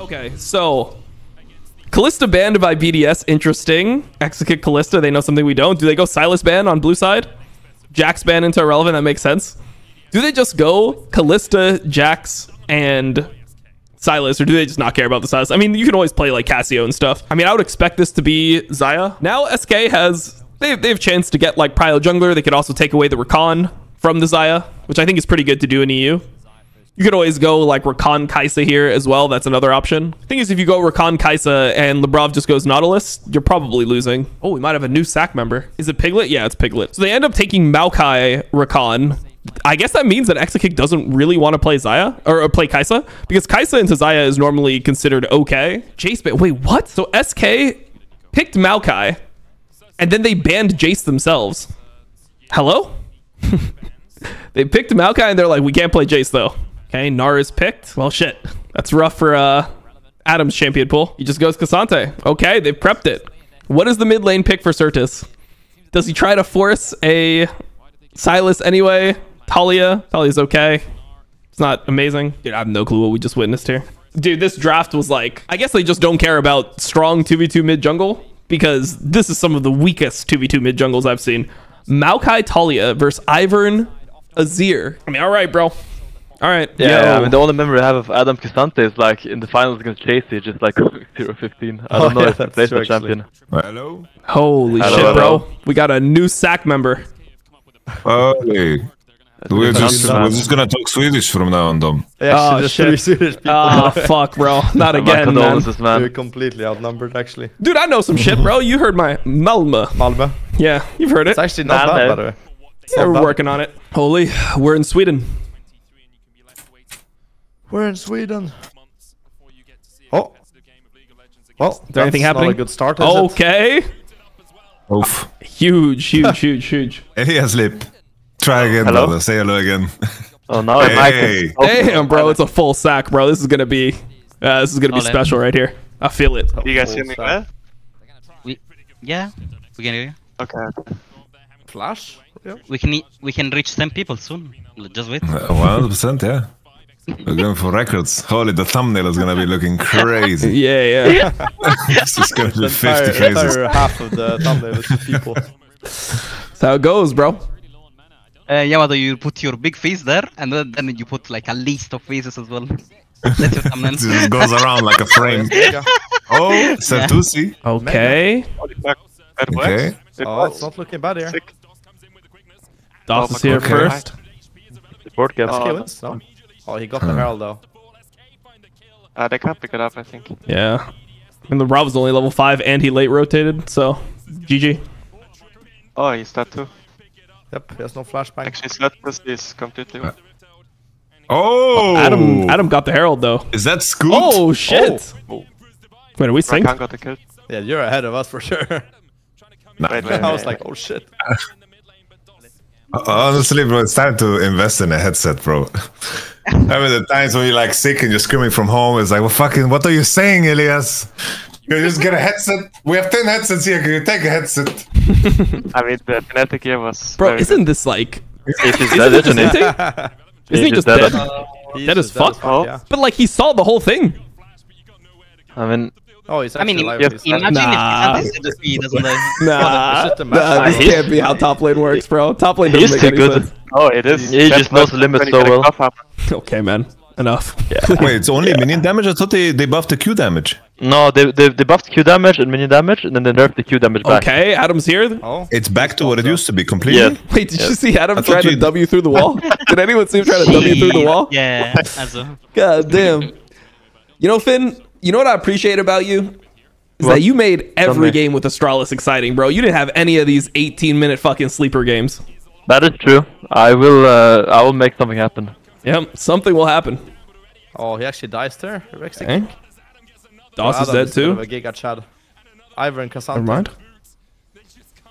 Okay, so Kalista banned by BDS, interesting. ExaKick Kalista, they know something we don't. Do they go Sylas ban on blue side? Jax ban into Irrelevant, that makes sense. Do they just go Kalista, Jax, and Sylas, or do they just not care about the Sylas? I mean, you can always play like Cassio and stuff. I mean, I would expect this to be Xayah. Now SK has, they have a chance to get like Prio jungler. They could also take away the Rakan from the Xayah, which I think is pretty good to do in EU. You could always go like Rakan Kaisa here as well. That's another option. Thing is, if you go Rakan Kaisa and Labrov just goes Nautilus, you're probably losing. Oh, we might have a new SAC member. Is it Piglet? Yeah, it's Piglet. So they end up taking Maokai Rakan. I guess that means that ExaKick doesn't really want to play Xayah or play Kaisa, because Kaisa into Xayah is normally considered okay. Jace, but wait, what? So SK picked Maokai and then they banned Jace themselves. Hello? They picked Maokai and they're like, we can't play Jace though. Okay, Gnar is picked. Well, shit. That's rough for Adam's champion pool. He just goes Cassante. Okay, they've prepped it. What is the mid lane pick for Sertussi? Does he try to force a Sylas anyway? Talia. Talia's okay. It's not amazing. Dude, I have no clue what we just witnessed here. Dude, this draft was like... I guess they just don't care about strong 2v2 mid jungle, because this is some of the weakest 2v2 mid jungles I've seen. Maokai Talia versus Ivern Azir. I mean, all right, bro. All right. Yeah, I mean, the only memory I have of Adam Cassante is like in the finals against Chasey, just like 0-15. I don't know if that plays for champion. Right. Hello? Holy shit, bro. Hello. We got a new SAC member. Hey. We're just gonna talk Swedish from now on, Dom. Yeah, oh, shit. Swedish people. Oh, fuck, bro. Not again, man. You're completely outnumbered, actually. Dude, I know some shit, bro. You heard my Malmö. Malmö. Yeah, you've heard it. It's actually not bad, by the way. Yeah, we're working on it. Holy, we're in Sweden. We're in Sweden. Oh. Well, is there anything happening? Not a good start, okay. Oof. Huge. Eliaslip. Try again, hello? Brother. Say hello again. Oh, no. Hey. Damn, bro. It's a full sack, bro. This is going to be this is gonna be special right here. I feel it. You guys hear me well? Yeah. We can hear you. Okay. Flash? Yeah. We can reach 10 people soon. Just wait. 100%, yeah. We're going for records. Holy, the thumbnail is going to be looking crazy. Yeah. It's just going to be 50 faces. Half of the thumbnail is people. That's how it goes, bro. Yeah, whether you put your big face there, and then you put like a list of faces as well. That's your thumbnail. It just goes around like a frame. Oh, Sertussi. Yeah. Okay. Oh, it's not looking bad here. Doss is here first. Support gets killed. Oh, he got the Herald though. They can't pick it up, I think. Yeah. And the Rob was only level 5 and he late rotated, so GG. Oh, he's dead too. Yep, there's no flashbang. Actually, Sertussi is completely wet. Oh! Adam got the Herald though. Is that Scoot? Oh, shit! Oh. Wait, are we synced? Rakan got the kill. Yeah, you're ahead of us for sure. Nah. Wait, I was like, oh shit. Honestly, bro, it's time to invest in a headset, bro. I mean, the times when you're like sick and you're screaming from home, it's like, well, fucking, what are you saying, Elias? You just get a headset. We have 10 headsets here. Can you take a headset? I mean, the kinetic here was. Bro, isn't this like? Isn't it? Isn't he just dead? Dead as fuck. Yeah. But like, he saw the whole thing. I mean. Oh, he's actually alive. Imagine if he doesn't die. Nah, this can't be how top lane works, bro. Top lane doesn't make any sense. Oh, it is. He just knows the limits so well. Okay, man. Enough. Yeah. Wait, it's only minion damage? I thought they buffed the Q damage. No, they buffed Q damage and minion damage, and then they nerfed the Q damage back. Okay, Adam's here. Oh. It's back to what it used to be, completely. Yeah. Wait, did you see Adam trying to W through the wall? Did anyone see him trying to W through the wall? Yeah. God damn. You know, Finn... You know what I appreciate about you? Is that you made every game with Astralis exciting, bro. You didn't have any of these 18-minute fucking sleeper games. That is true. I will make something happen. Yep, something will happen. Oh, he actually dies there? Okay. Doss is dead too. Ivern Cassandra. Never mind.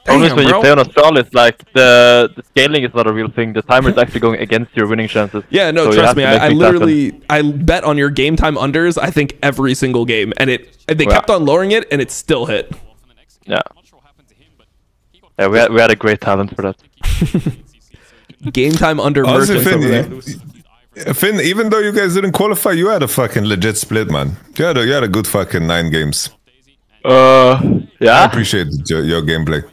Always when you play on Astralis, like, the scaling is not a real thing. The timer is actually going against your winning chances. Yeah, no, so trust me. I literally, I bet on your game time unders, I think, every single game. And they kept on lowering it, and it still hit. Yeah. Yeah, we had a great talent for that. Game time under merchants over there. Finn, even though you guys didn't qualify, you had a fucking legit split, man. You had a good fucking 9 games. Yeah. I appreciate your gameplay.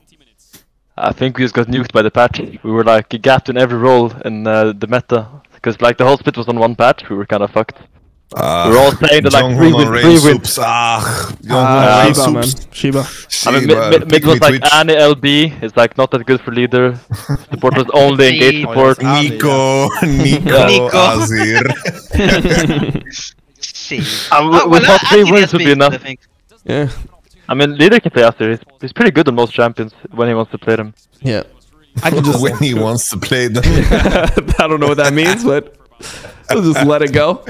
I think we just got nuked by the patch. We were like gapped in every role in the meta, because like the whole split was on one patch. We were kind of fucked. We're all playing the like three wins. Shiba. I mean, mid was like Annie LB. It's like not that good for leader. Support was only engage support. Nico, Azir. With all 3 wins would be enough. Yeah. I mean, leader can play Azir. He's pretty good on most champions when he wants to play them. Yeah. I can just when he wants to play them. I don't know what that means, but I'll just let it go.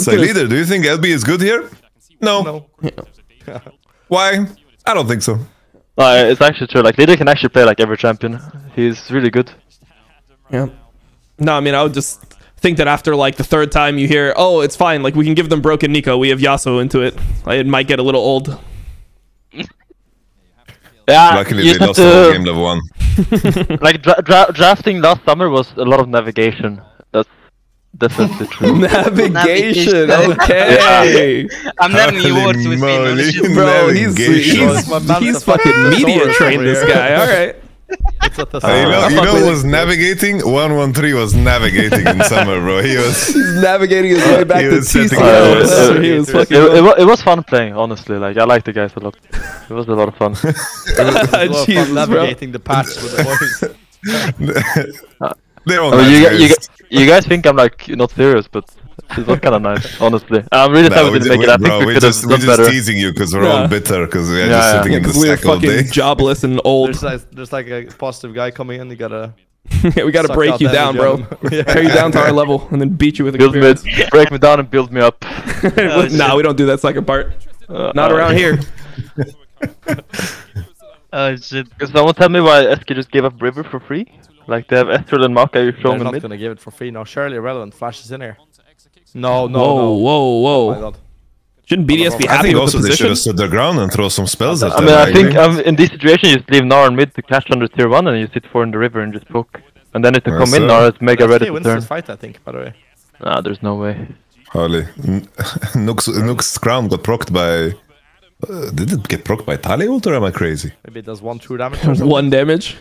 So leader, do you think LB is good here? No. Yeah. Why? I don't think so. It's actually true. Like leader can actually play like every champion. He's really good. Yeah. No, I mean I would just think that after like the 3rd time you hear, oh, it's fine. Like we can give them broken Nico. We have Yasuo into it. Like, it might get a little old. Yeah. Luckily they lost the whole game level 1. Like drafting last summer was a lot of navigation. That's the truth. Navigation, okay. Yeah. I'm not in the awards with me, bro. He's fucking media trained, this guy. All right. You know, was navigating. 113 was navigating in summer, bro. He's navigating his way back to TCL. It was fun playing, honestly. Like I like the guys a lot. It was a lot of fun. Jesus, navigating the patch with the boys. You guys think I'm like not serious, but it's not kind of nice, honestly. I'm really sorry we didn't make it. I think we could have done better. We're just teasing you because we're all bitter because we're just sitting in the sack all day. We're fucking jobless and old. There's like a positive guy coming in. You gotta we gotta break you down, bro. Tear you down to our level and then beat you with a experience. Break me down and build me up. Nah, we don't do that second part. Not around here. Shit. Can someone tell me why SK just gave up River for free? Like they have Estrel and Maokai showing in mid. They're not gonna give it for free now. Surely Irrelevant flashes in here. No. Whoa. Oh my God. Shouldn't BDS be happy with the position? I think also they should have stood their ground and throw some spells at them. I mean, I think in this situation you just leave Gnar in mid to catch under tier 1 and you sit 4 in the river and just poke. And then if they come in, Gnar is mega ready to turn. Fight, I think, by the way. Nah, there's no way. Holy. Nuc's crown got procced by... did it get procced by Tali ult or am I crazy? Maybe it does 1 true damage or something. 1 damage?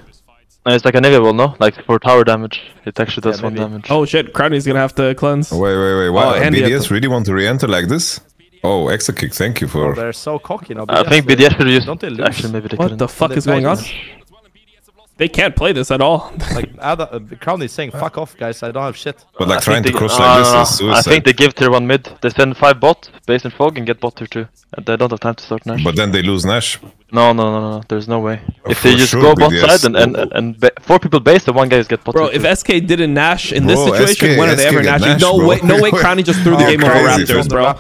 It's like a inevitable, no? Like for tower damage, it actually does 1 damage. Oh shit, Crownie's gonna have to cleanse. Wait, wow, BDS really want to re-enter like this? Oh, ExaKick, thank you for... Oh, they're so cocky now. BDS, I think BDS should use... Don't they lose? Actually, maybe they what the fuck is going on? They can't play this at all. Like, Crownie's saying, fuck off guys, I don't have shit. But like trying to cross like this is suicide. I think they give tier 1 mid. They send 5 bots, base and fog, and get bot tier 2. And they don't have time to start Nash. But then they lose Nash. No, there's no way. If they just go bot side and 4 people base, and 1 guy just get bot. Bro, if SK didn't Nash in this situation, when are they ever Nashing? No way Crownie just threw the game over Raptors, bro.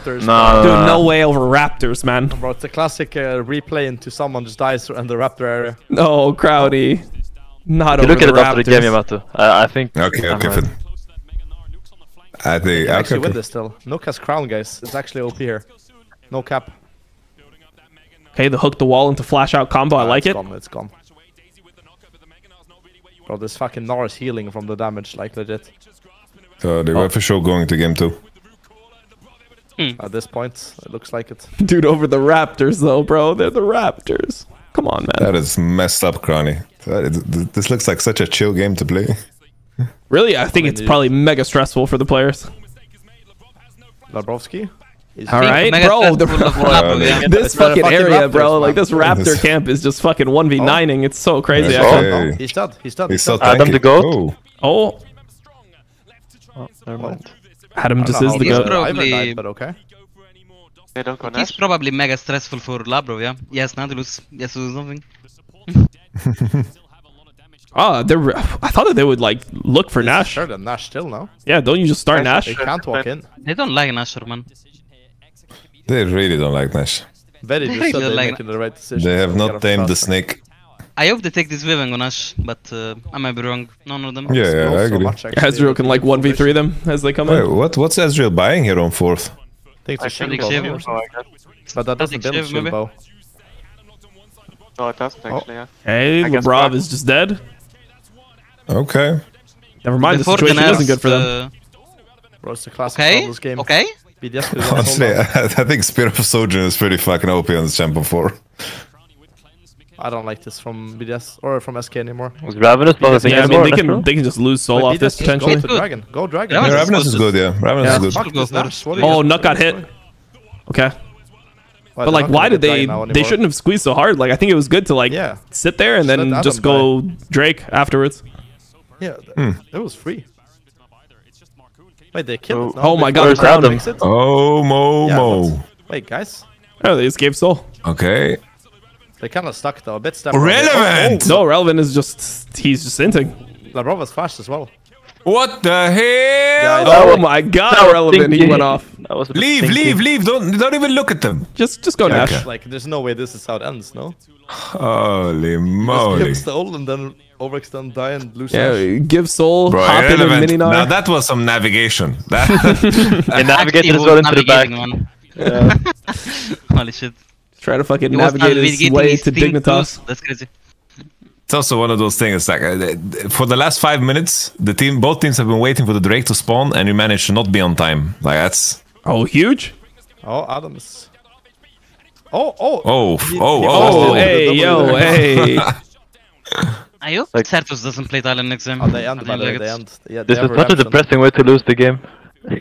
No way over Raptors, man. Bro, it's a classic replay into someone just dies in the Raptor area. No, Crownie. Not over Raptors. Look at it after the game, Yamato. I think... Okay, Finn. I think... actually win this still. Nuc has crown, guys. It's actually OP here. No cap. Hey, the hook the wall into flash out combo, I like it. It's gone. Bro, this fucking Gnar is healing from the damage, like legit. They were for sure going to game 2. At this point, it looks like it. Dude, over the Raptors though, bro. They're the Raptors. Come on, man. That is messed up, Crownie. This looks like such a chill game to play. Really? I think it's probably mega stressful for the players. Labrovski? Alright, bro, this fucking area, bro, like this Raptor camp is just fucking 1v9ing, it's so crazy. He's dead. Adam the GOAT? Oh, never mind. Adam just is the GOAT. He's probably mega stressful for Labro, yeah? Yes, Nautilus, yes, something. I thought that they would like look for Nash. Sure, the Nash still now. Yeah, don't you just start Nash? They can't walk in. They don't like Nash, man. They really don't like Nash. Very just so they're making the right decision. They have not tamed the snake. I hope they take this wave on Nash, but I might be wrong. None of them. Yeah, I agree. Ezreal can like 1v3 them as they come in. What's Ezreal buying here on 4th? I think it's a shield bow. But that doesn't build a shield bow. No, it doesn't actually, yeah. Hey, Labrov is just dead. Okay. Never mind, the situation isn't good for them. Bro, it's the classic this game. Okay. BDS honestly, I think Spirit of Sojourn is pretty fucking OP on this champion 4. I don't like this from BDS or from SK anymore. Was Ravenous the thing? Yeah, I mean, they can just lose soul off this potentially. Go Dragon. Go Dragon. Yeah, Ravenous is good, yeah. Ravenous is good. Oh, Nuc got hit. Okay. But like, why did they shouldn't have squeezed so hard. Like, I think it was good to like sit there and then just go Drake afterwards. Yeah, it was free. Wait, they killed us. Oh my god, Crownie. Oh, mo. Wait, guys. Oh, they just gave soul. Okay. They kind of stuck though, a bit stuck. Irrelevant! Oh, no, Relevant is just, he's just inting. Labrov was fast as well. What the hell? Yeah, oh my god, Relevant, he went off. Leave, don't even look at them. Just go Nash. Okay. Like, there's no way this is how it ends, no? Holy moly. Just give soul and then overextend, die and lose. Yeah, give soul, bro, hop in a mini-nine. Now that was some navigation. Navigate this well into the back. Yeah. Holy shit. Try to fucking navigate his way to Dignitas. That's crazy. It's also one of those things. It's like for the last 5 minutes, both teams have been waiting for the Drake to spawn, and you managed to not be on time. Like that's huge. Oh, Adams. Hey, yo, hey. Are you? Like, Sertus doesn't play Thailand next game. Oh, they end. Yeah, this is such a depressing way to lose the game.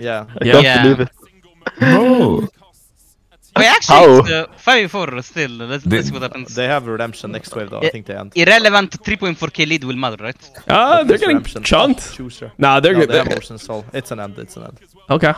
Yeah, I can't believe it. No. Wait, actually, it's 5-4 still. Let's see what happens. They have redemption next wave, though. I think they end. Irrelevant 3.4k lead will matter, right? They're getting chunked. Nah, they're good. They have Ocean Soul. It's an end. Okay.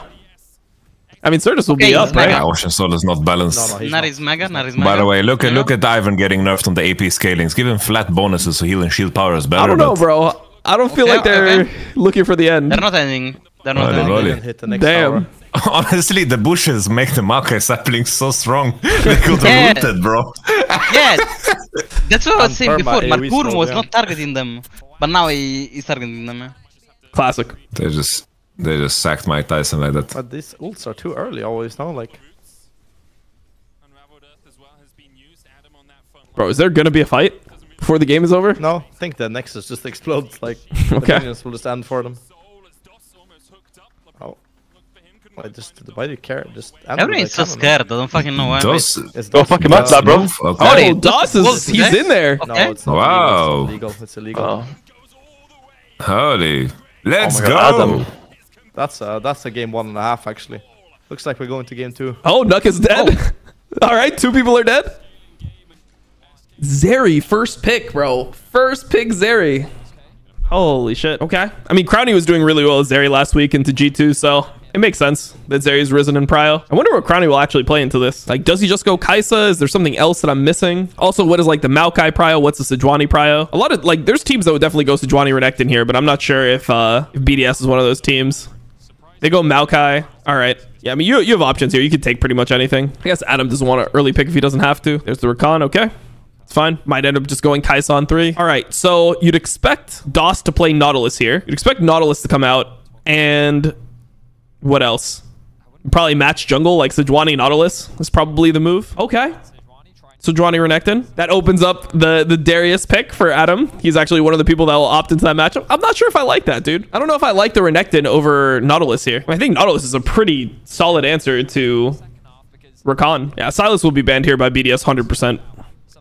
I mean, Sertus will be up, right? Yeah, Ocean Soul is not balanced. No, Gnar is mega. By the way, look at Ivern getting nerfed on the AP scalings. Give him flat bonuses so heal and shield power is better. I don't know, bro. I don't feel like they're looking for the end. They're not ending. They're not ending. Damn. Honestly, the bushes make the Maokai saplings so strong. They could have looted, bro. That's what I was saying before. Markur was not targeting them, but now he's targeting them. Classic. They just sacked Mike Tyson like that. But these ults are too early always now, like. Bro, is there gonna be a fight before the game is over? No, I think the Nexus just explodes. Like, the minions will just end for them. Like, why do you care? Everyone's so scared, I don't fucking know why. Don't fuck him up, bro. Okay. Oh, DOS is, he's in there. Okay. No, it's not illegal. It's illegal. Holy. Let's go. Adam. That's a game 1.5, actually. Looks like we're going to game 2. Oh, Nuc is dead. All right, 2 people are dead. Zeri, first pick, bro. First pick, Zeri. Holy shit. Okay. I mean, Crownie was doing really well as Zeri last week into G2, so... It makes sense that Zeri's risen in Prio. I wonder what Crownie will actually play into this. Like, does he just go Kaisa? Is there something else that I'm missing? Also, what is like the Maokai Prio? What's the Sejuani Prio? A lot of like, there's teams that would definitely go Sejuani Renekton here, but I'm not sure if BDS is one of those teams. They go Maokai. All right. Yeah, I mean, you have options here. You could take pretty much anything. I guess Adam doesn't want an early pick if he doesn't have to. There's the Rakan. Okay. It's fine. Might end up just going Kaisa on 3. All right. So you'd expect DOS to play Nautilus here. You'd expect Nautilus to come out and... What else? Probably match jungle like Sejuani Nautilus is probably the move. Okay. Sejuani Renekton. That opens up the Darius pick for Adam. He's actually one of the people that will opt into that matchup. I'm not sure if I like that, dude. I don't know if I like the Renekton over Nautilus here. I think Nautilus is a pretty solid answer to Rakan. Yeah, Sylas will be banned here by BDS 100%.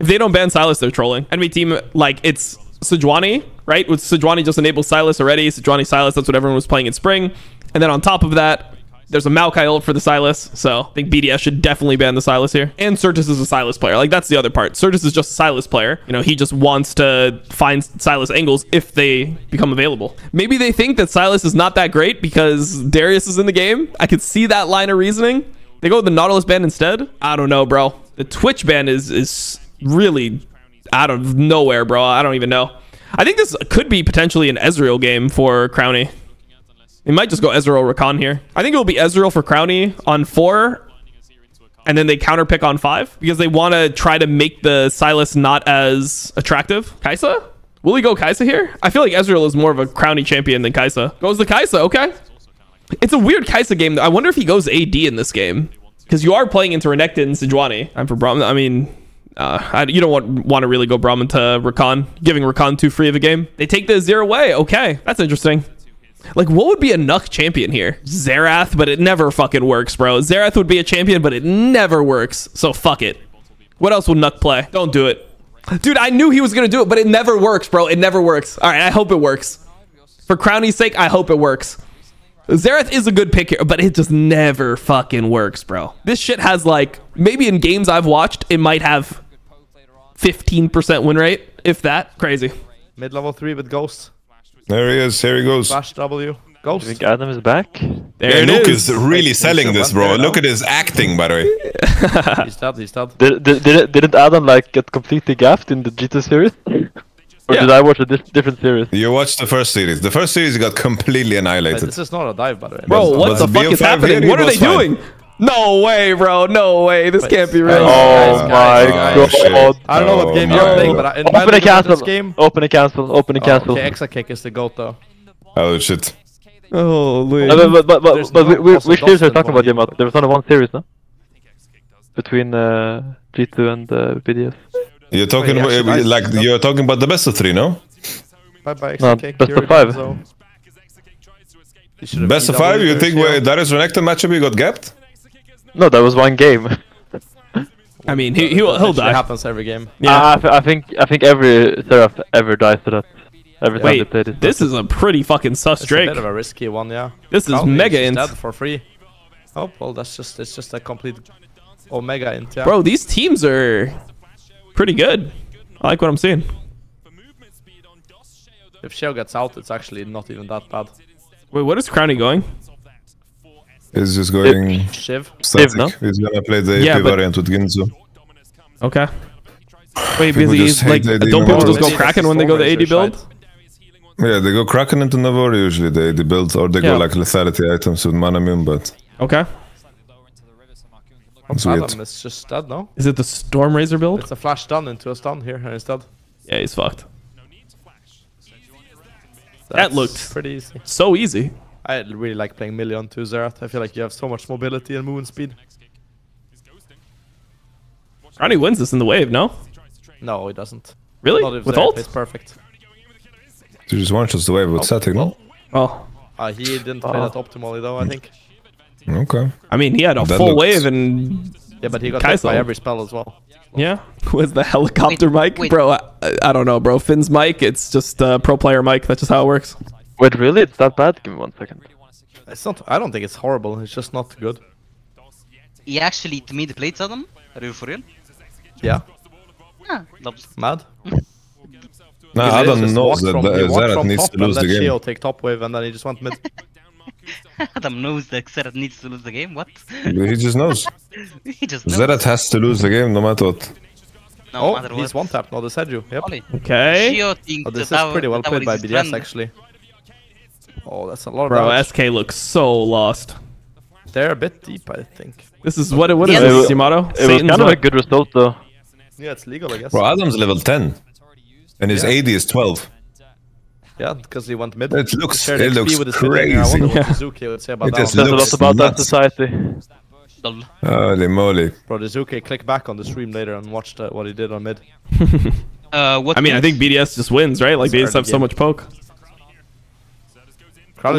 If they don't ban Sylas, they're trolling. Enemy team, like, it's Sejuani, right? With Sejuani just enabled Sylas already. Sejuani Sylas, that's what everyone was playing in spring. And then on top of that, there's a Maokai ult for the Sylas. So I think BDS should definitely ban the Sylas here. And Sertus is a Sylas player. Like, that's the other part. Sertus is just a Sylas player. You know, he just wants to find Sylas angles if they become available. Maybe they think that Sylas is not that great because Darius is in the game. I could see that line of reasoning. They go with the Nautilus ban instead. I don't know, bro. The Twitch ban is really out of nowhere, bro. I don't even know. I think this could be potentially an Ezreal game for Crownie. They might just go Ezreal Rakan here. I think it'll be Ezreal for Crownie on 4. And then they counterpick on 5. Because they want to try to make the Sylas not as attractive. Kaisa? Will he go Kaisa here? I feel like Ezreal is more of a Crownie champion than Kaisa. Goes the Kaisa, okay. It's a weird Kaisa game. I wonder if he goes AD in this game. Because you are playing into Renekton and Sejuani. I'm for Braum. I mean... you don't want to really go Braum into Rakan, giving Rakan 2 free of a game. They take the Azir away. Okay, that's interesting. Like, what would be a Nuc champion here? Xerath, but it never fucking works, bro. Xerath would be a champion, but it never works. So fuck it. What else will Nuc play? Don't do it. Dude, I knew he was going to do it, but it never works, bro. It never works. All right, I hope it works. For Crownie's sake, I hope it works. Xerath is a good pick here, but it just never fucking works, bro. This shit has, like, maybe in games I've watched, it might have 15% win rate, if that. Crazy. Mid level 3 with Ghost. There he is. Here he goes. Flash W. Ghost. I think Adam is back. There yeah, Nuc is really selling this, bro. Look at his acting, by the way. He's stabbed. He's stabbed. Didn't Adam, like, get completely gaffed in the G2 series? Or yeah. Did I watch a different series? You watched the first series. The first series got completely annihilated. But this is not a dive, by the way. Bro, what the fuck is happening? What are they doing? No way, bro. No way. This can't be real. Oh my god. I don't know what game you're playing, but in my game... Open a cancel. Open a cancel. Okay, ExaKick is the GOAT, though. Oh, shit. Oh, but which series are you talking about, Yamat? There was only one series, no? Between G2 and BDS. You're talking about, like, you're talking about the best of 3, no? No, best of 5. Best of 5? You think Darius Renekton matchup you got gapped? No, that was one game. I mean, he'll die. It happens every game. Yeah. I think every Seraph ever dies to that. Every time they played it. This is a pretty fucking sus Drake. It's a bit of a risky one, yeah. This is mega int. For free. Oh well, it's just a complete omega int. Yeah. Bro, these teams are pretty good. I like what I'm seeing. If Sheo gets out, it's actually not even that bad. Wait, what is Crownie going? He's just going Shiv. Static. Shiv, no? He's gonna play the AP variant with Ginzo. Okay. Wait, because like, don't people just go Kraken when they go the AD build? Yeah, they go Kraken into Navori usually, the AD build, or they go like lethality items with Mana Moon, but... Okay. Adam is just dead, no? Is it the Storm Razor build? It's a flash stun into a stun here, and he's dead. Yeah, he's fucked. That looked pretty easy. So easy. I really like playing Millie on 2 Xerath. I feel like you have so much mobility and movement speed. Ronnie wins this in the wave, no? No, he doesn't. Really? With ult? It's perfect. You just one shots the wave with Static, no? Oh. He didn't play that optimally, though, I think. Okay. I mean, he had a full wave and... Yeah, but he got hit by every spell as well. Yeah? With the helicopter mic? Bro, I don't know, bro. Finn's mic, it's just pro player mic. That's just how it works. Wait, really? It's that bad? Give me 1 second. It's not. I don't think it's horrible. It's just not good. He actually made the plates, Adam? Are you for real? Yeah. Mad? No, Adam knows that Xerath needs to lose the game. Sheo take top wave and then he just went mid. Adam knows that Xerath needs to lose the game? What? He just knows. Xerath has to lose the game no matter what. No, oh, he's one tap, not the Seju. Yep. Okay. Oh, this is pretty well played by BDS actually. Oh, that's a lot of damage. Bro, SK looks so lost. They're a bit deep, I think. This is what is this, Yamato? It was kind of a good result, though. Yeah, it's legal, I guess. Bro, Adam's level 10. And his AD is 12. Yeah, because he went mid. It looks crazy. It looks crazy. It looks about that society. Holy moly. Bro, the Zuke, click back on the stream later and watch what he did on mid. I mean, I think BDS just wins, right? Like, they just have so much poke. Oh.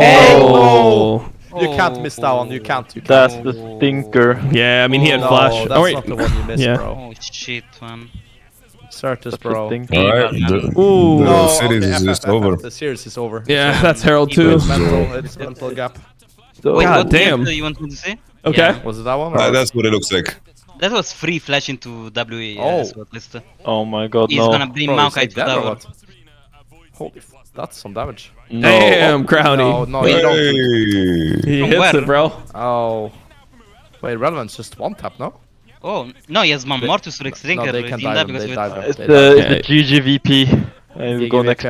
Hey, no. Oh. You can't miss that one, you can't. That's the stinker. Yeah, I mean, he had flash. That's not the one you missed, bro. Oh, shit, man. Sertussi, bro. Alright, the series is just over. The series is over. Yeah, that's Herald too. It's mental gap. God damn. You want me to say? Okay. Was it that one? That's what it looks like. That was free flash into WA. Oh my god, no. He's gonna bring Maokai to tower. Holy fuck. That's some damage. No. Damn, Crownie. No, you don't. He hits it, bro. Oh. Wait, Relevant's just one tap, no? Oh, no, he has Mortus Rex Drinker. They can die because it's the GGVP. We'll go next.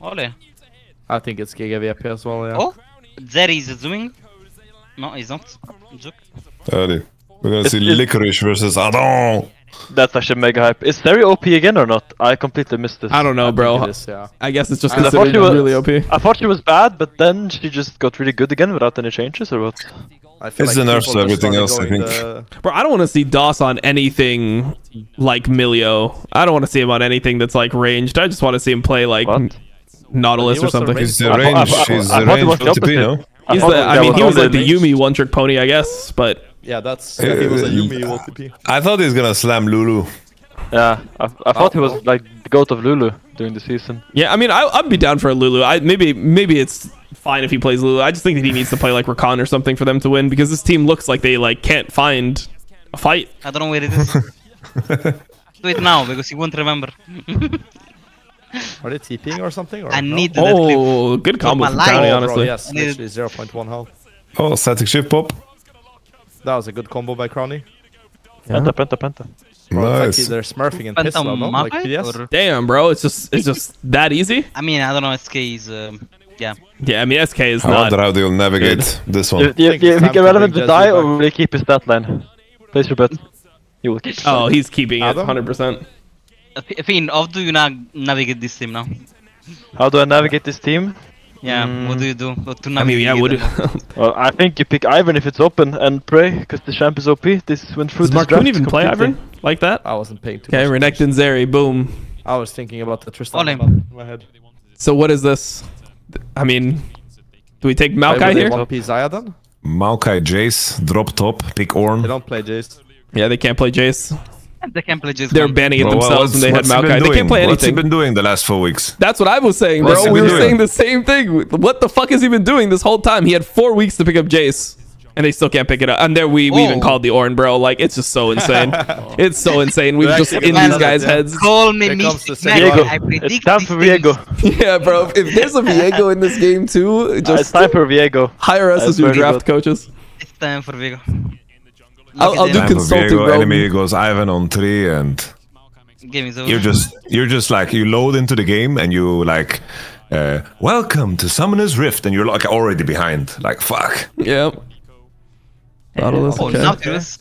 Ole. I think it's GGVP as well, yeah. Oh, Zeri is zooming. No, he's not. Joke. We're gonna see Licorice versus Adam. That's actually mega hype. Is Zeri OP again or not? I completely missed this. I don't know, bro. I guess it's just considered really OP. I thought she was bad, but then she just got really good again without any changes or what? It's the nerfs to everything else, I think. Bro, I don't want to see DOS on anything like Milio. I don't want to see him on anything that's like ranged. I just want to see him play like Nautilus or something. He's the range. He's the range OTP, no? I mean, he was like the Yumi one-trick pony, I guess. But yeah, that's he was a Yumi OTP. I thought he was gonna slam Lulu. Yeah, I thought he was like the goat of Lulu during the season. Yeah, I mean, I'd be down for a Lulu. Maybe it's fine if he plays Lulu. I just think that he needs to play like Rakan or something for them to win, because this team looks like they like can't find a fight. I don't know where it is. Do it now because you won't remember. Are they TPing or something? Or I need no? Oh, good combo from Crownie, honestly. Yes, literally 0.1 health. Oh, static shift pop. That was a good combo by Crownie. Yeah. Penta. Nice. Like they're smurfing and pistol, no? Like BDS? Damn, bro, it's just that easy. I mean, I don't know. SK is yeah. Yeah, I mean, SK is not. I wonder how they'll navigate this one. Yeah, if Irrelevant to die, or will they keep his stat line? Place your bet. He will keep. Oh, he's keeping it 100%. Finn, how do you navigate this team now? How do I navigate this team? Yeah, what do you do? What to navigate? I mean, yeah, well, I think you pick Ivern if it's open and pray, because the champ is OP. This went through. Mark couldn't even play Ivern like that. I wasn't paying too much. Okay, Renekton Zeri, boom. I was thinking about the Tristan in my head. So what is this? I mean, do we take Maokai here? Xayah then? Maokai, Jace, drop top, pick Ornn. They don't play Jace. Yeah, they can't play Jace. They can't play Jace. They're banning it themselves when they had Maokai. They can't play anything. What's he been doing the last 4 weeks? That's what I was saying, bro. We were saying the same thing. What the fuck has he been doing this whole time? He had 4 weeks to pick up Jace, and they still can't pick it up. And there we even called the Ornn, bro. Like, it's just so insane. It's so insane. We've just in these guys' heads. Call me Mystic Viego. It's time for Viego. Yeah, bro. If there's a Viego in this game too, just it's time for Viego. Hire us as your draft coaches. It's time for Viego. I'll do consulting, bro. Enemy goes Ivan on 3 and you're just like, you load into the game and you like welcome to Summoner's Rift, and you're like already behind, like fuck. Yeah. Nautilus.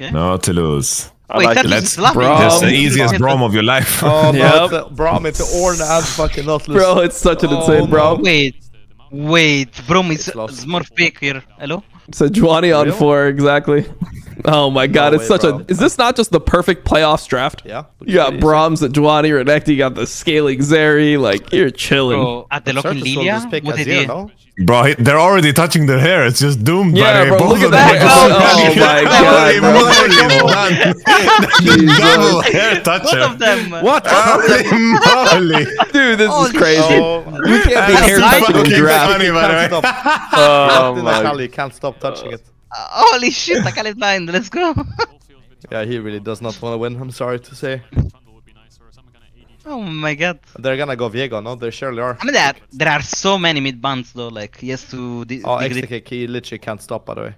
Okay. Nautilus. Wait, like that's the easiest Braum of your life. Oh, yeah. Braum, it's the Ornn and fucking Nautilus. Bro, it's such an insane Braum. Wait, Braum is smurf pick here. Hello? Sejuani on 4, exactly. Oh my god, it's such a... Is this not just the perfect playoffs draft? Yeah. You got Braum, Sejuani, Renekton, you got the scaling Zeri, like, you're chilling. Bro, at the locking Lilia, what they did? Bro, they're already touching their hair, it's just doomed. Yeah, bro, look at that! Oh my god. Hair toucher. What? Holy moly. Dude, this is crazy. You can't be hair touching draft. Oh my. Can't stop touching it. Holy shit, Akali's blind, let's go! Yeah, he really does not want to win, I'm sorry to say. Oh my god. They're gonna go Viego, no? They surely are. I mean, there are so many mid-bands though, like, he has to... Oh, ExaKick, he literally can't stop, by the way.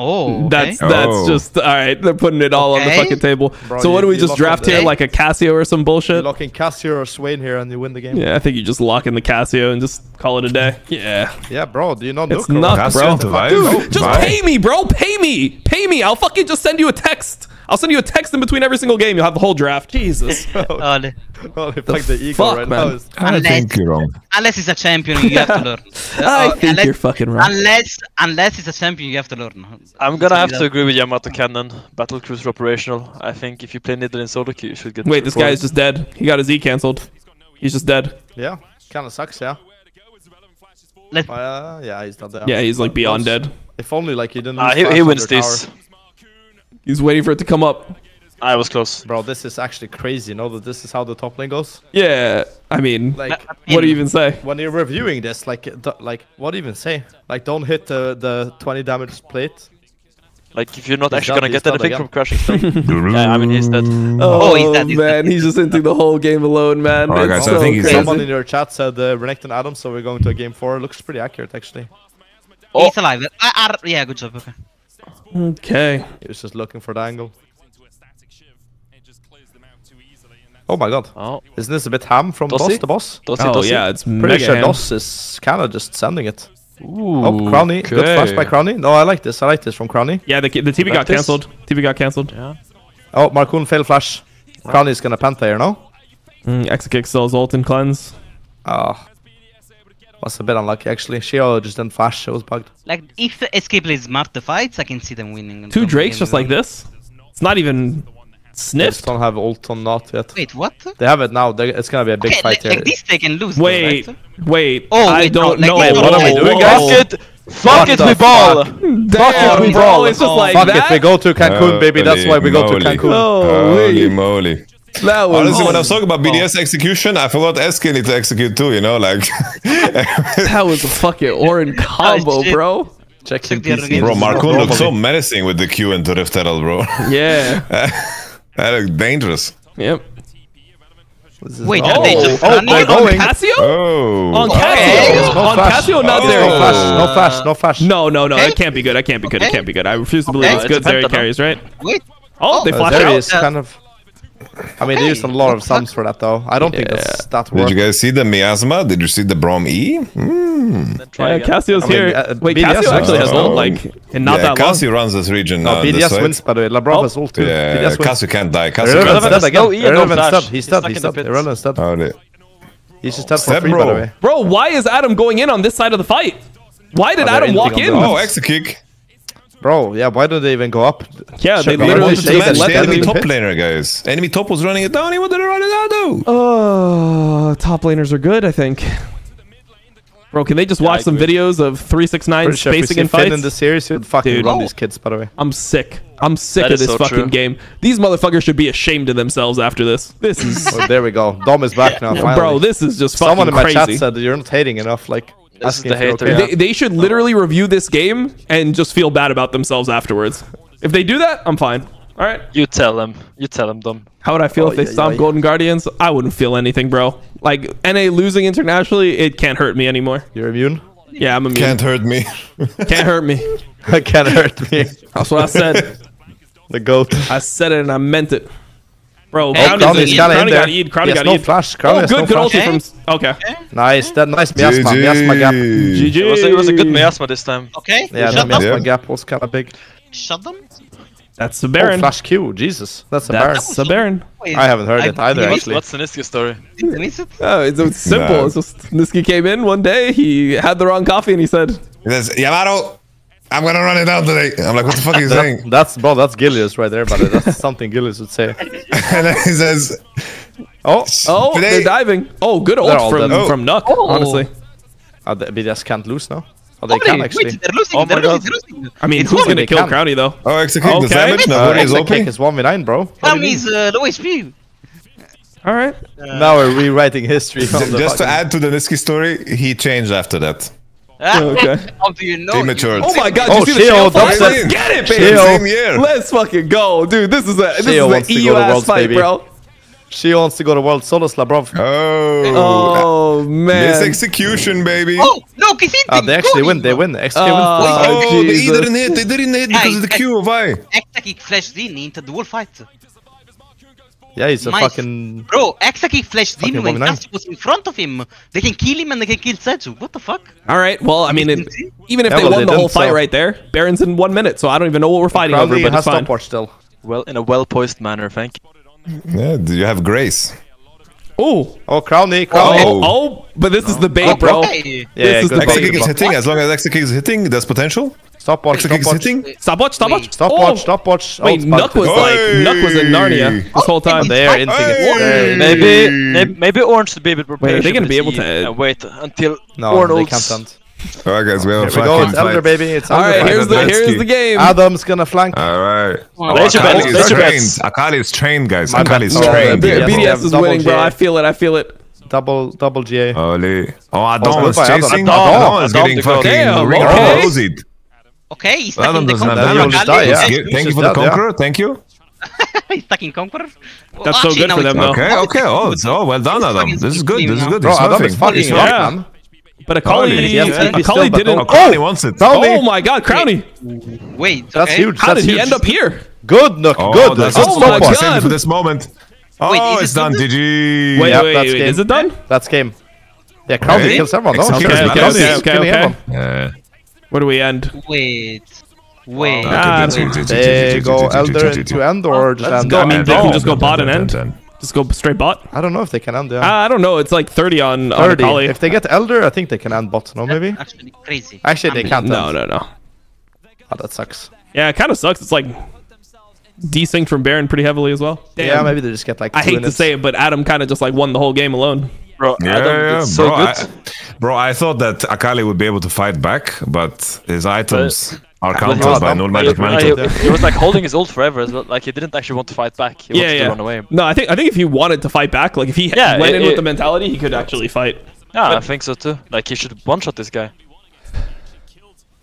Oh, okay. That's just... Alright, they're putting it all on the fucking table. Bro, so what do we just draft here, like a Cassio or some bullshit? Lock in Cassio or Swain here and you win the game. Yeah, I think you just lock in the Cassio and just call it a day. Yeah. Yeah, bro, do you know Nuc? It's nuts, bro. Dude, just pay me, bro! Pay me! Pay me! I'll fucking just send you a text! I'll send you a text in between every single game. You'll have the whole draft. Jesus. Oh, the ego right now. I think you're wrong. Unless it's a champion, you have to learn. I think you're fucking wrong. Unless it's a champion, you have to learn. I'm gonna have to agree with Yamato Cannon. Battlecruiser operational. I think if you play Nidalee and solo queue, you should get. Wait, this guy is just dead. He got his E cancelled. He's just dead. Yeah, kind of sucks. Yeah. Yeah, he's not dead. Yeah, he's like beyond dead. If only like he didn't. He wins this. He's waiting for it to come up. I was close. Bro, this is actually crazy, you know, that this is how the top lane goes? Yeah, I mean, like, what do you even say? When you're reviewing this, like what do you even say? Like, don't hit the 20 damage plate. Like, if you're not actually gonna get anything from crashing stuff. Yeah, I mean, he's dead. Oh, he's dead, man, he's just into the whole game alone, man. Alright, guys, I think he's dead. Someone in your chat said Renekton Adam, so we're going to a game 4. Looks pretty accurate, actually. Oh. He's alive. Yeah, good job, okay. Okay. He was just looking for the angle. Oh my god. Oh. Isn't this a bit ham from boss to boss? Dossi. Yeah, it's pretty mega sure Doss is kind of just sending it. Ooh, oh, Crownie. Good flash by Crownie. No, I like this. I like this from Crownie. Yeah, the TP got cancelled. TP got cancelled. Yeah. Oh, Marcoon failed flash. Wow. Crownie's gonna panther here, no? ExaKick sells ult and cleanse. Oh. Was a bit unlucky actually. Shio just didn't flash, it was bugged. Like, if SK plays smart the fights, I can see them winning. Two Drakes just like this? It's not even Sniffed? They don't have ult on Naught yet. Wait, what? They have it now. It's gonna be a big fight here. Like this they can lose. Wait, though, right? Wait. Oh, I don't know. Wait, what are we doing, guys? Fuck it, we ball! Fuck it, we ball! It's just like that. Fuck it, we go to Cancun, baby. That's why we go to Cancun. Holy moly. That was honestly, when I was talking about BDS execution, I forgot SK need to execute too, you know, like... That was a fucking Orin combo, bro. Checking PC. Bro, Marco looked so menacing with the Q into Rift Herald, bro. Yeah. That looked dangerous. Yep. Wait, are they just on Cassio? Oh. On Cassio? Oh. On Cassio, not Zeri. No flash, no flash, no flash. No, no, no, that can't be good, that can't be good, it can't be good. I refuse to believe it's good Zeri carries, right? Wait. Oh, they flashed out. Is kind of... I mean, they used a lot of sums for that, though. I don't think that's that worth. Did you guys see the miasma? Did you see the Braum E? Yeah, Cassio's here. Wait, Cassio actually has ult, like, and not that long. Cassio runs this region. No, BDS wins, by the way. Labrov has ult, too. Yeah, Cassio can't die. Irrelevant stub. He's stubbed. He's stubbed. Irrelevant stub. He's just stubbed for free, by the way. Bro, why is Adam going in on this side of the fight? Why did Adam walk in? Oh, ExaKick. Bro, yeah, why don't they even go up? Yeah, they literally matched the enemy top laner, guys. Enemy top was running it down, he wanted to run it down, though! Oh, top laners are good, I think. Bro, can they just watch some videos of 369 spacing and fights? In the series, you'd fucking run these kids, by the way. I'm sick. I'm sick of this fucking game. These motherfuckers should be ashamed of themselves after this. This is... Oh, there we go. Dom is back now, finally. Bro, this is just fucking crazy. Someone in my chat said that you're not hating enough, like... The hater, they should literally review this game and just feel bad about themselves afterwards. If they do that, I'm fine. All right. You tell them. You tell them, Dom. How would I feel if they stomped Golden Guardians? I wouldn't feel anything, bro. Like, NA losing internationally, it can't hurt me anymore. You're immune? Yeah, I'm immune. Can't hurt me. Can't hurt me. I can't hurt me. That's what I said. The GOAT. I said it and I meant it. Bro, Crownie's got Eid. Crownie got Eid. Flash. Oh, good, good ulti from... Okay. Nice, that nice miasma. Miasma gap. GG. It was a good miasma this time. Okay. Yeah, the miasma gap was kind of big. Shut them? That's the Baron. Oh, flash Q. Jesus. That's a Baron. That's the Baron. I haven't heard it either, actually. What's the Niski story? Oh, it's simple. It's just Niski came in one day, he had the wrong coffee, and he said... He says, Yamato, I'm gonna run it down today. I'm like, what the fuck are you saying? That's, bro, that's Gilius right there, buddy. That's something Gilius would say. And then he says, oh, they're diving. Oh, good ult from Nuc, honestly. BDS can't lose now. Oh, they can, actually. Wait, they're losing, they're losing. I mean, who's gonna kill Crownie, though? Oh, ExaKick does damage now. ExaKick is 1v9, bro. Crownie's low HP. Alright. Now we're rewriting history. Just to add to the Niski story, he changed after that. Okay. Oh my god, you see the shield? Get it, baby! Let's fucking go, dude. This is an EU ass fight, bro. She wants to go to Worlds. Sylas, Labrov. Oh, man. This execution, baby. Oh, no, they actually win. They win. XK wins. Oh, they didn't hit. They didn't hit because of the Q of I. XK flashed in into the whole fight. Yeah, he's a fucking... Bro, ExaKick flashed in when Cassio was in front of him. They can kill him and they can kill Seju. What the fuck? Alright, well, I mean, even if they won the whole fight right there, Baron's in 1 minute, so I don't even know what we're fighting over, but it's fine. Still. Well, in a well-poised manner, thank you. Yeah, do you have grace? Oh, Crownie, oh, but this is the bait, bro. Yeah, this is the bait. Is hitting. As long as ExaKick is hitting, there's potential. Stopwatch, stopwatch, stopwatch, stopwatch, stopwatch. Wait, Nuc was like, Nuc was in Narnia this whole time. They're in it. Maybe Orange should be a bit prepared. They're gonna be able to wait until Orange can't. Alright, guys, we have a fight. It's under, baby. It's under. Alright, here's the game. Adam's gonna flank. Alright. Akali is trained, guys. Akali is trained. BDS is winning, bro. I feel it. I feel it. Double GA. Holy. Oh, Adam was chasing. Adam is getting fucking ring-rosied. Okay, he's stuck in the Conqueror. Thank you for the Conqueror. Thank you. He's stuck in Conqueror. That's so good for them, though. Okay, okay. Oh, well done, Adam. This is good. This is good. Adam is fucking rock, man. But Akali didn't. Akali wants it. Oh my god, Crownie. Wait, that's huge. How did he end up here? Good, Nuc. Good. Oh my god. For this moment. Oh, it's done. GG. Wait, is it done? That's game. Yeah, Crownie kills everyone. Okay. Where do we end? Wait. They go Elder to end or just end? I mean, they can just go bot and end. Just go straight bot? I don't know if they can end the end. I don't know. It's like 30 on Akali. If they get Elder, I think they can end bot. No, maybe? Actually, crazy. Actually, they can't end. No. Oh, that sucks. Yeah, it kind of sucks. It's like... desynced from Baron pretty heavily as well. Damn. Yeah, maybe they just get like two I hate minutes. To say it, but Adam kind of just like won the whole game alone. Bro, I thought that Akali would be able to fight back, but his items are countered by no magic mantle. He was like holding his ult forever, as well. Like he didn't actually want to fight back. He wanted to run away. No, I think if he wanted to fight back, like if he went in with the mentality, he could actually fight. Yeah, I think so too. Like he should one shot this guy.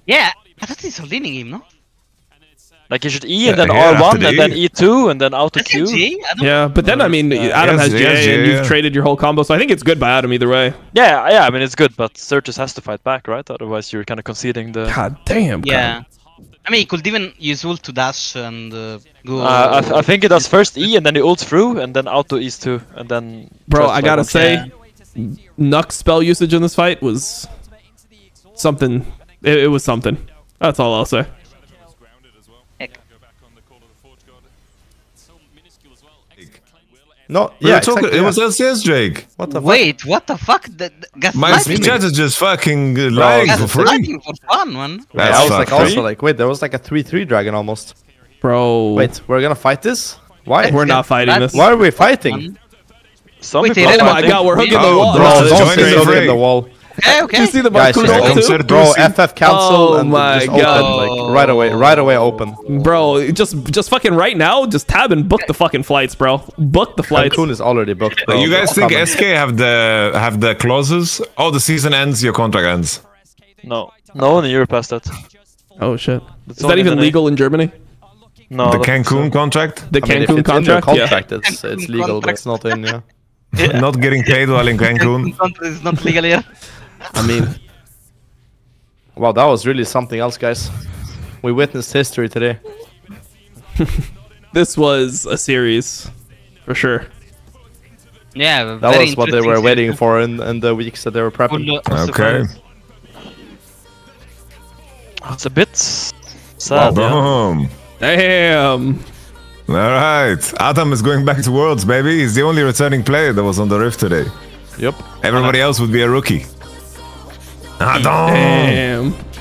Yeah, I thought he's leaning him, no? Like you should E and then R1 and then E2 and then auto Q. Yeah, but then I mean Adam has J and you've traded your whole combo, so I think it's good by Adam either way. Yeah, yeah, I mean it's good, but Sertussi has to fight back, right? Otherwise you're kind of conceding the. God damn. Yeah. God. I mean he could even use ult to dash and go. I think he does first E and then he ults through and then auto E's 2 and then. Bro, I gotta say, Nuc spell usage in this fight was something. It was something. That's all I'll say. No, yeah, exactly, it was LCS, Jake. What the fuck? What the fuck? My chat is just fucking lying for free. For fun, man. Yeah, I was like, also like, wait, there was like a 3-3 dragon almost. Bro. Wait, we're gonna fight this? Why? We're not fighting this. Why are we fighting? Wait, oh my god, we're hooking the wall. Bro, don't say hooking the wall. Okay, okay. You see the Bakuno, bro, FF cancel and my god. Open, like, right away open. Bro, just fucking right now, just tab and book the fucking flights, bro. Book the flights. Cancun is already booked, bro. You guys think SK have the clauses? Oh, the season ends, your contract ends. No. No one in Europe has that. Oh shit. Is that even legal in Germany? No. The Cancun contract? The Cancun contract, it's legal, but it's not in, Not getting paid while in Cancun. It's not legal here. I mean, wow, that was really something else, guys. We witnessed history today. This was a series, for sure. Yeah, that was what they were waiting for in the weeks that they were prepping. Okay. It's a bit sad. Wow, damn. All right, Adam is going back to Worlds, baby. He's the only returning player that was on the Rift today. Yep. Everybody else would be a rookie. Adam. Damn.